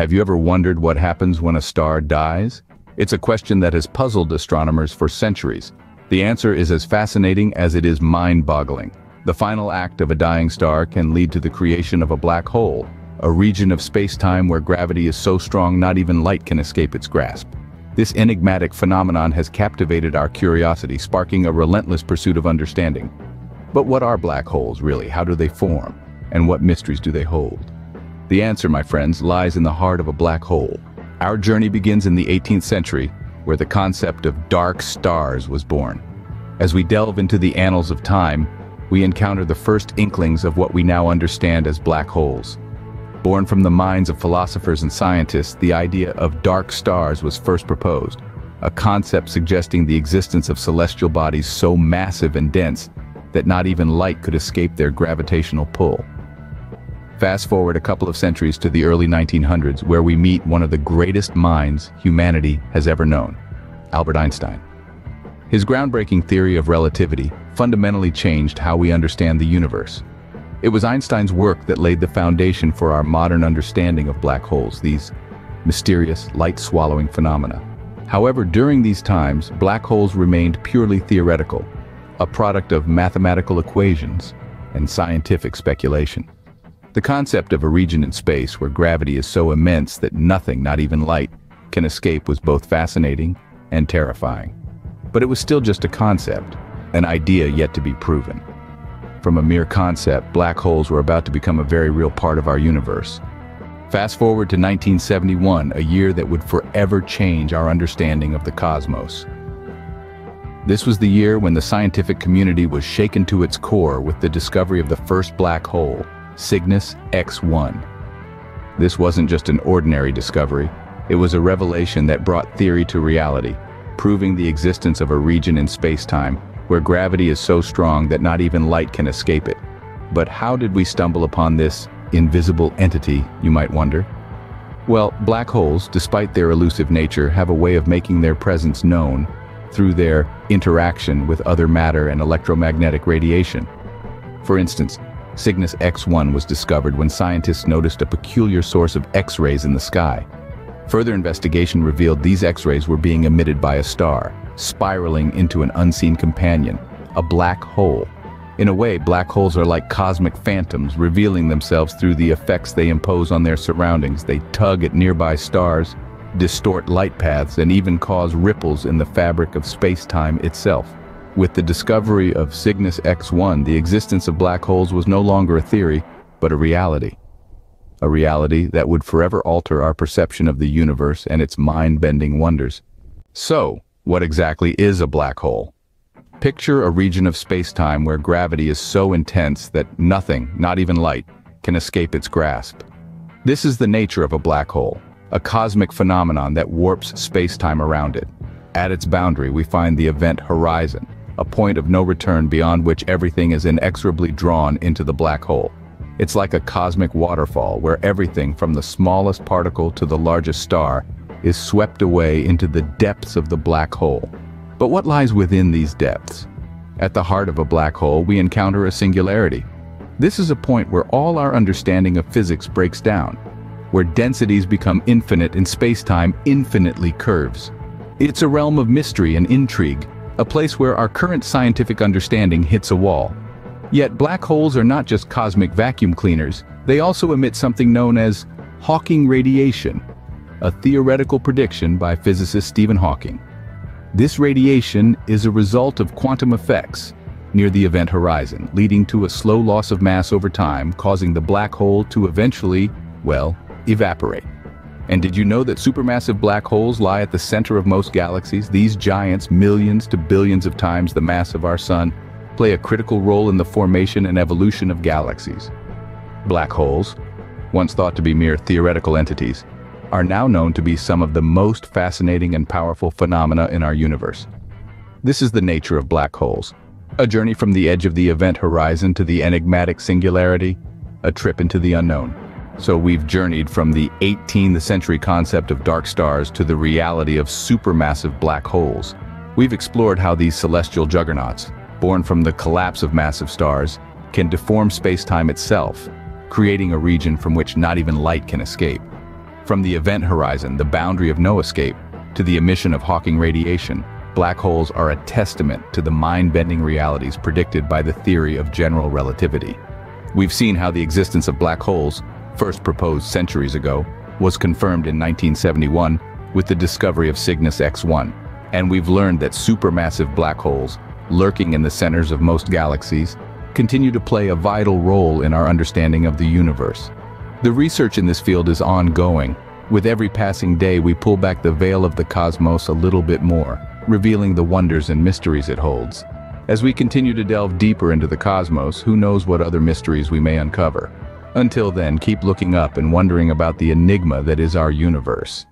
Have you ever wondered what happens when a star dies? It's a question that has puzzled astronomers for centuries. The answer is as fascinating as it is mind-boggling. The final act of a dying star can lead to the creation of a black hole, a region of space-time where gravity is so strong not even light can escape its grasp. This enigmatic phenomenon has captivated our curiosity, sparking a relentless pursuit of understanding. But what are black holes really? How do they form? And what mysteries do they hold? The answer, my friends, lies in the heart of a black hole. Our journey begins in the 18th century, where the concept of dark stars was born. As we delve into the annals of time, we encounter the first inklings of what we now understand as black holes. Born from the minds of philosophers and scientists, the idea of dark stars was first proposed, a concept suggesting the existence of celestial bodies so massive and dense that not even light could escape their gravitational pull. Fast forward a couple of centuries to the early 1900s, where we meet one of the greatest minds humanity has ever known, Albert Einstein. His groundbreaking theory of relativity fundamentally changed how we understand the universe. It was Einstein's work that laid the foundation for our modern understanding of black holes, these mysterious, light-swallowing phenomena. However, during these times, black holes remained purely theoretical, a product of mathematical equations and scientific speculation. The concept of a region in space where gravity is so immense that nothing, not even light, can escape was both fascinating and terrifying. But it was still just a concept, an idea yet to be proven. From a mere concept, black holes were about to become a very real part of our universe. Fast forward to 1971, a year that would forever change our understanding of the cosmos. This was the year when the scientific community was shaken to its core with the discovery of the first black hole, Cygnus X-1. This wasn't just an ordinary discovery, it was a revelation that brought theory to reality, proving the existence of a region in space-time where gravity is so strong that not even light can escape it. But how did we stumble upon this invisible entity, you might wonder? Well, black holes, despite their elusive nature, have a way of making their presence known through their interaction with other matter and electromagnetic radiation. For instance, Cygnus X-1 was discovered when scientists noticed a peculiar source of X-rays in the sky. Further investigation revealed these X-rays were being emitted by a star, spiraling into an unseen companion, a black hole. In a way, black holes are like cosmic phantoms, revealing themselves through the effects they impose on their surroundings. They tug at nearby stars, distort light paths, and even cause ripples in the fabric of space-time itself. With the discovery of Cygnus X-1, the existence of black holes was no longer a theory, but a reality. A reality that would forever alter our perception of the universe and its mind-bending wonders. So, what exactly is a black hole? Picture a region of space-time where gravity is so intense that nothing, not even light, can escape its grasp. This is the nature of a black hole, a cosmic phenomenon that warps space-time around it. At its boundary, we find the event horizon, a point of no return beyond which everything is inexorably drawn into the black hole. It's like a cosmic waterfall where everything from the smallest particle to the largest star is swept away into the depths of the black hole. But what lies within these depths? At the heart of a black hole, we encounter a singularity. This is a point where all our understanding of physics breaks down, where densities become infinite and space-time infinitely curves. It's a realm of mystery and intrigue, a place where our current scientific understanding hits a wall. Yet black holes are not just cosmic vacuum cleaners, they also emit something known as Hawking radiation, a theoretical prediction by physicist Stephen Hawking. This radiation is a result of quantum effects near the event horizon, leading to a slow loss of mass over time, causing the black hole to eventually, well, evaporate. And did you know that supermassive black holes lie at the center of most galaxies? These giants, millions to billions of times the mass of our sun, play a critical role in the formation and evolution of galaxies. Black holes, once thought to be mere theoretical entities, are now known to be some of the most fascinating and powerful phenomena in our universe. This is the nature of black holes, a journey from the edge of the event horizon to the enigmatic singularity, a trip into the unknown. So we've journeyed from the 18th century concept of dark stars to the reality of supermassive black holes. We've explored how these celestial juggernauts, born from the collapse of massive stars, can deform space-time itself, creating a region from which not even light can escape. From the event horizon, the boundary of no escape, to the emission of Hawking radiation, black holes are a testament to the mind-bending realities predicted by the theory of general relativity. We've seen how the existence of black holes, first proposed centuries ago, was confirmed in 1971 with the discovery of Cygnus X-1, and we've learned that supermassive black holes, lurking in the centers of most galaxies, continue to play a vital role in our understanding of the universe. The research in this field is ongoing. With every passing day, we pull back the veil of the cosmos a little bit more, revealing the wonders and mysteries it holds. As we continue to delve deeper into the cosmos, who knows what other mysteries we may uncover. Until then, keep looking up and wondering about the enigma that is our universe.